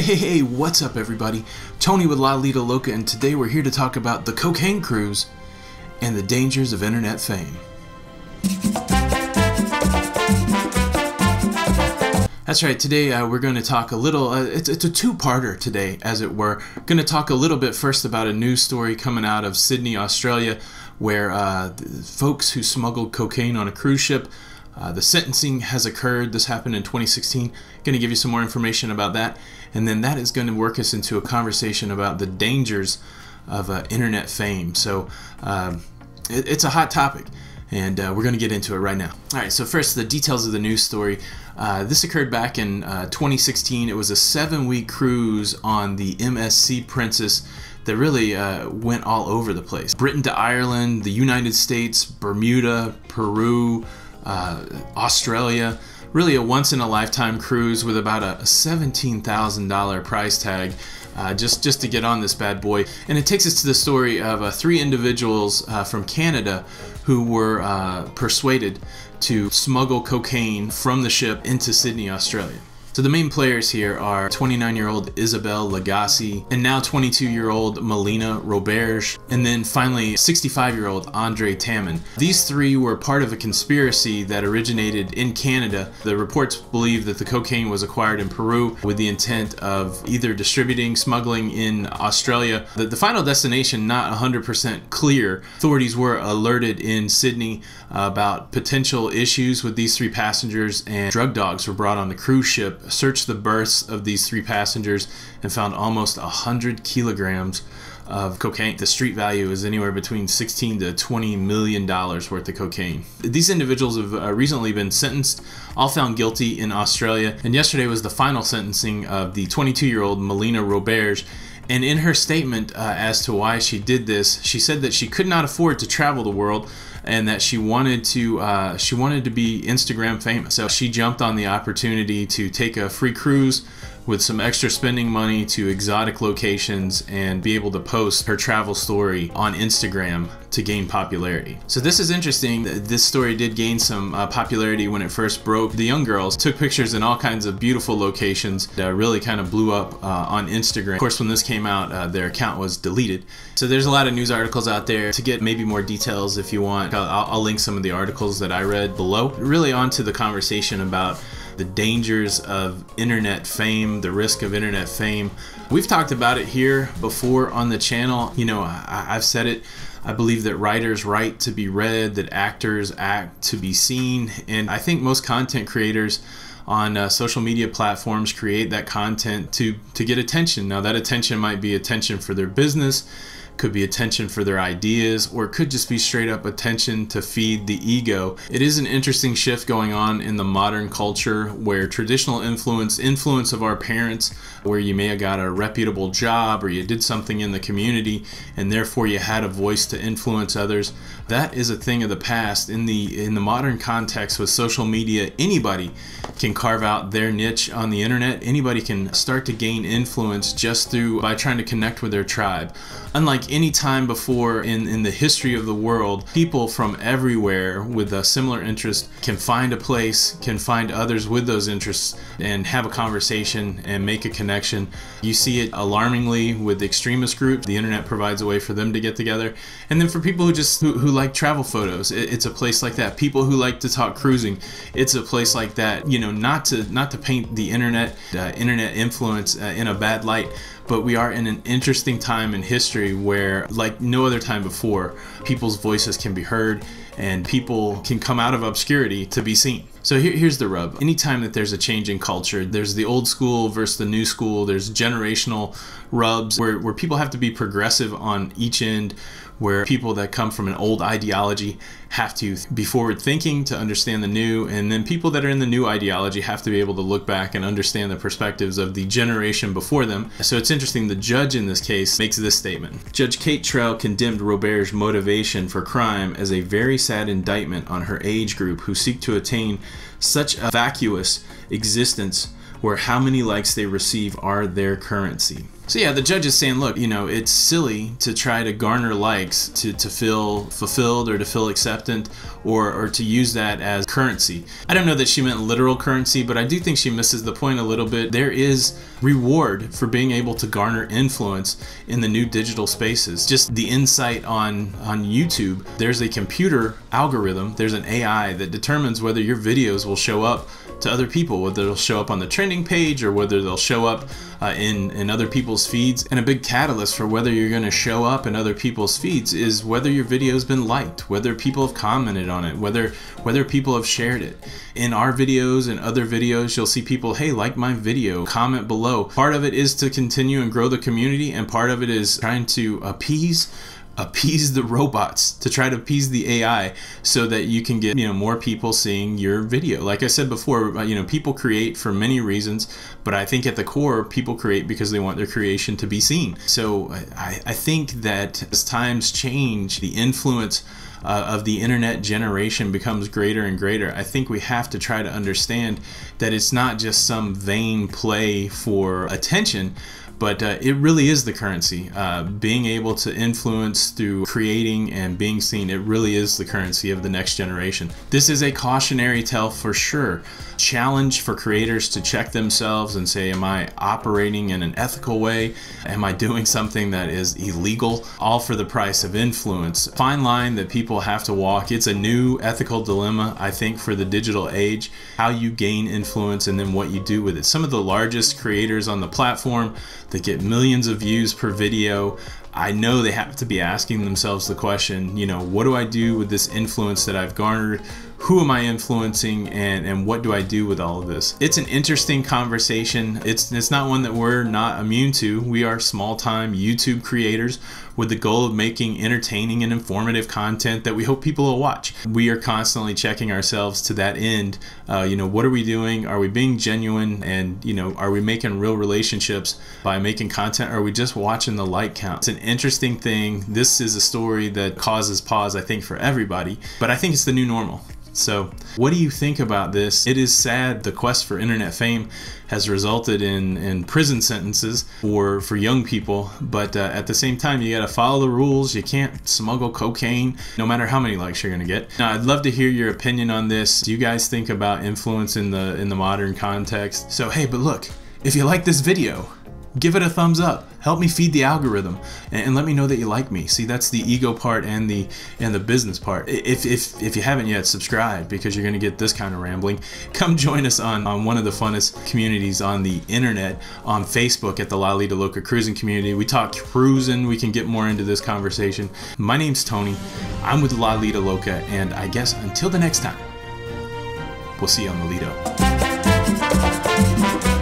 Hey, what's up everybody? Tony with La Lido Loca, and today we're here to talk about the cocaine cruise and the dangers of internet fame. That's right, today we're going to talk a little, it's a two-parter today, as it were. Going to talk a little bit first about a news story coming out of Sydney, Australia, where folks who smuggled cocaine on a cruise ship, the sentencing has occurred. This happened in 2016. Going to give you some more information about that, and then that is going to work us into a conversation about the dangers of internet fame. So it's a hot topic, and we're going to get into it right now. All right, so first, the details of the news story. This occurred back in 2016. It was a 7-week cruise on the MSC Princess that really went all over the place. Britain to Ireland, the United States, Bermuda, Peru, Australia. Really a once-in-a-lifetime cruise with about a $17,000 price tag just to get on this bad boy. And it takes us to the story of three individuals from Canada who were persuaded to smuggle cocaine from the ship into Sydney, Australia. So the main players here are 29-year-old Isabelle Lagace, and now 22-year-old Melina Roberge, and then finally 65-year-old Andre Tamin. These three were part of a conspiracy that originated in Canada. The reports believe that the cocaine was acquired in Peru with the intent of either distributing, smuggling in Australia. The final destination not 100% clear. Authorities were alerted in Sydney about potential issues with these three passengers, and drug dogs were brought on the cruise ship, searched the berths of these three passengers, and found almost 100 kilograms of cocaine. The street value is anywhere between $16 to $20 million worth of cocaine. These individuals have recently been sentenced, all found guilty in Australia, and yesterday was the final sentencing of the 22-year-old Melina Roberge. And in her statement as to why she did this, she said that she could not afford to travel the world, and that she wanted to be Instagram famous. So she jumped on the opportunity to take a free cruise with some extra spending money to exotic locations and be able to post her travel story on Instagram to gain popularity. So this is interesting. This story did gain some popularity when it first broke. The young girls took pictures in all kinds of beautiful locations that really kind of blew up on Instagram. Of course, when this came out, their account was deleted. So there's a lot of news articles out there. To get maybe more details if you want, I'll link some of the articles that I read below. Really onto the conversation about the dangers of internet fame, the risk of internet fame. We've talked about it here before on the channel. You know, I've said it. I believe that writers write to be read, that actors act to be seen, and I think most content creators on social media platforms create that content to get attention. Now, that attention might be attention for their business, could be attention for their ideas, or it could just be straight up attention to feed the ego. It is an interesting shift going on in the modern culture where traditional influence of our parents, where you may have got a reputable job or you did something in the community and therefore you had a voice to influence others. That is a thing of the past. In the modern context with social media, anybody can carve out their niche on the internet. Anybody can start to gain influence just by trying to connect with their tribe. Unlike any time before in the history of the world, people from everywhere with a similar interest can find a place, can find others with those interests, and have a conversation and make a connection. You see it alarmingly with extremist groups. The internet provides a way for them to get together. And then for people who like travel photos, it's a place like that. People who like to talk cruising, it's a place like that. You know, not to paint the internet internet influence in a bad light, but we are in an interesting time in history where, like no other time before, people's voices can be heard and people can come out of obscurity to be seen. So here's the rub. Anytime that there's a change in culture, there's the old school versus the new school, there's generational rubs where people have to be progressive on each end, where people that come from an old ideology have to be forward thinking to understand the new, and then people that are in the new ideology have to be able to look back and understand the perspectives of the generation before them. So it's interesting, the judge in this case makes this statement. Judge Kate Trow condemned Roberge's motivation for crime as a very sad indictment on her age group who seek to attain such a vacuous existence where how many likes they receive are their currency. So yeah, the judge is saying, look, you know, it's silly to try to garner likes to feel fulfilled or to feel acceptant or to use that as currency. I don't know that she meant literal currency, but I do think she misses the point a little bit. There is reward for being able to garner influence in the new digital spaces. Just the insight on YouTube, there's a computer algorithm, there's an AI that determines whether your videos will show up to other people, whether they'll show up on the trending page or whether they'll show up in other people's feeds. And a big catalyst for whether you're going to show up in other people's feeds is whether your video's been liked, whether people have commented on it, whether people have shared it. In our videos and other videos, you'll see people, hey, like my video, comment below. Part of it is to continue and grow the community, and part of it is trying to appease the robots, to try to appease the AI so that you can get, you know, more people seeing your video. Like I said before, you know, people create for many reasons, but I think at the core, people create because they want their creation to be seen. So I think that as times change, the influence of the internet generation becomes greater and greater. I think we have to try to understand that it's not just some vain play for attention, but it really is the currency. Being able to influence through creating and being seen, it really is the currency of the next generation. This is a cautionary tale for sure. Challenge for creators to check themselves and say, am I operating in an ethical way? Am I doing something that is illegal? All for the price of influence. Fine line that people have to walk. It's a new ethical dilemma, I think, for the digital age, how you gain influence and then what you do with it. Some of the largest creators on the platform, they get millions of views per video. I know they have to be asking themselves the question, you know, what do I do with this influence that I've garnered? Who am I influencing, and what do I do with all of this? It's an interesting conversation. It's not one that we're not immune to. We are small-time YouTube creators with the goal of making entertaining and informative content that we hope people will watch. We are constantly checking ourselves to that end. You know, what are we doing? Are we being genuine? And, you know, are we making real relationships by making content? Or are we just watching the like count? It's an interesting thing. This is a story that causes pause, I think, for everybody, but I think it's the new normal. So what do you think about this? It is sad the quest for internet fame has resulted in prison sentences for young people, but at the same time, you gotta follow the rules. You can't smuggle cocaine, no matter how many likes you're gonna get. Now, I'd love to hear your opinion on this. Do you guys think about influence in the modern context? So hey, but look, if you like this video, give it a thumbs up. Help me feed the algorithm and let me know that you like me. See, that's the ego part and the business part. If you haven't yet, subscribe, because you're gonna get this kind of rambling. Come join us on one of the funnest communities on the internet, on Facebook at the La Lido Loca Cruising Community. We talk cruising, we can get more into this conversation. My name's Tony, I'm with La Lido Loca, and I guess until the next time, we'll see you on the Lido.